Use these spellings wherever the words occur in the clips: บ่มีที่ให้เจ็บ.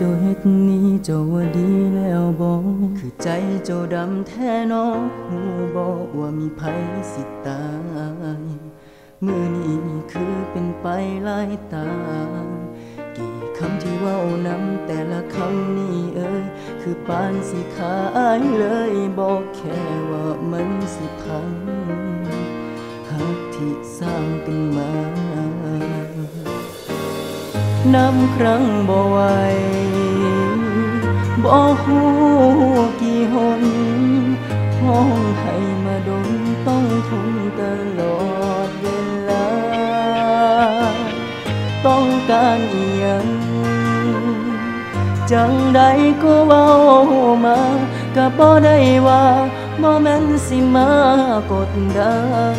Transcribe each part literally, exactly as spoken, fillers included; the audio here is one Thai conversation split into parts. เจ้าเฮ็ดนี้เจ้าว่าดีแล้วบอกคือใจเจ้าดำแท้น้องหูบอกว่ามีภัยสิตายมือนี้คือเป็นไปหลายตากี่คำที่ว่าน้ำแต่ละคำนี่เอ้ยคือปานสิขายเลยบอกแค่ว่ามันสิพังหักที่สร้างกันมาน้ำครั้งบ่ไหวบ่หูกี่หนห้องให้มาดนต้องทนตลอดเวลาต้องการอีหยังจังใดก็เว้ามาก็บ่ได้ว่าบ่แม่นสิมากดดัน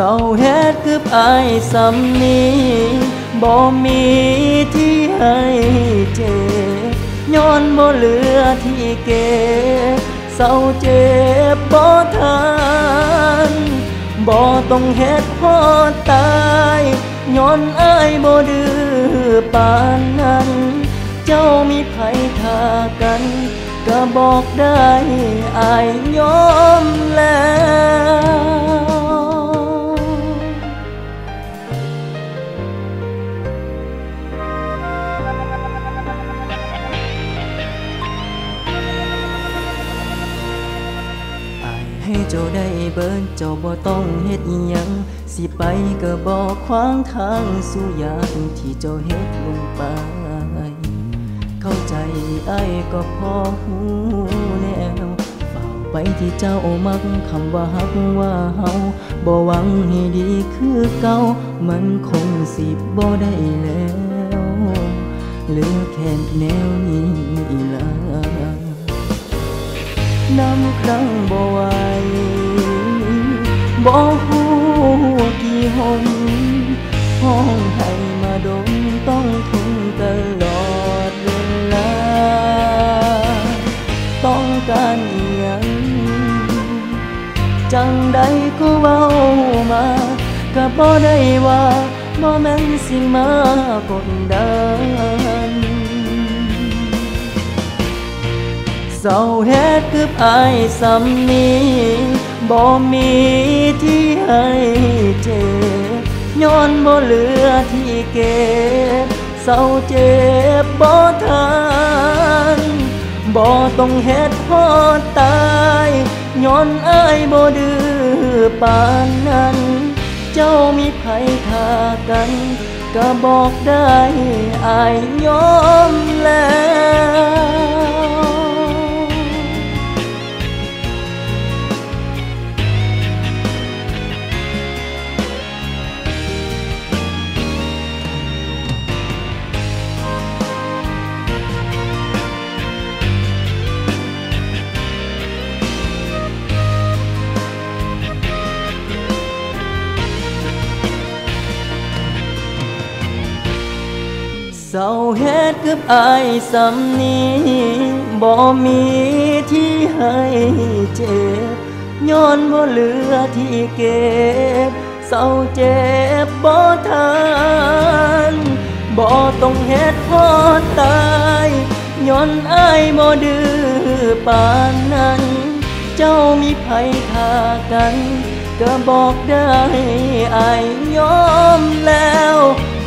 เศร้าเฮ็ดคืออายซ้ำนี้บ่มีที่ให้เจ็บย้อนบ่เหลือที่เก็บเศร้าเจ็บบ่ทันบ่ต้องเฮ็ดพอตายย้อนอายบ่ดื้อปานนั้นเจ้ามีไผท่ากันก็บอกได้อายยอมแล้วให้เจ้าได้เบิดเจ้าบ่ต้องเฮ็ดอิหยังสิไปก็บอกขวางทางสู่อย่างที่เจ้าเฮ็ดลงไปเข้าใจอ้ายก็พอหูแนวเฝ้าไปที่เจ้ามักคำว่าฮักว่าเฮาบ่หวังให้ดีคือเก่ามันคงสิบ่ได้แล้วเหลือแค่แนวนี้ล่ะน้ำครั้งบ่ไหวบ่หูกี่หนห้องให้มาดมต้องทนตลอดเวลาต้องการอีหยังจังใดก็เว้ามาก็บ่ได้ว่าบ่แม่นสิมากดดันเศร้าเฮ็ดคืออายซ้ำนี้บ่มีที่ให้เจ็บย้อนบ่เหลือที่เก็บเศร้าเจ็บบ่ทันบ่ต้องเฮ็ดพอตายย้อนอายบ่ดื้อปานนั้นเจ้ามีไผท่ากันก็บอกได้อายยอมแล้วเศร้าเฮ็ดกับอายซ้ำนี้บ่มีที่ให้เจ็บย้อนบ่เหลือที่เก็บเศร้าเจ็บบ่ทันบ่ต้องเฮ็ดพอตายย้อนอายบ่ดื้อปานนั้นเจ้ามีไผท่ากันก็บอกได้อายยอมแล้ว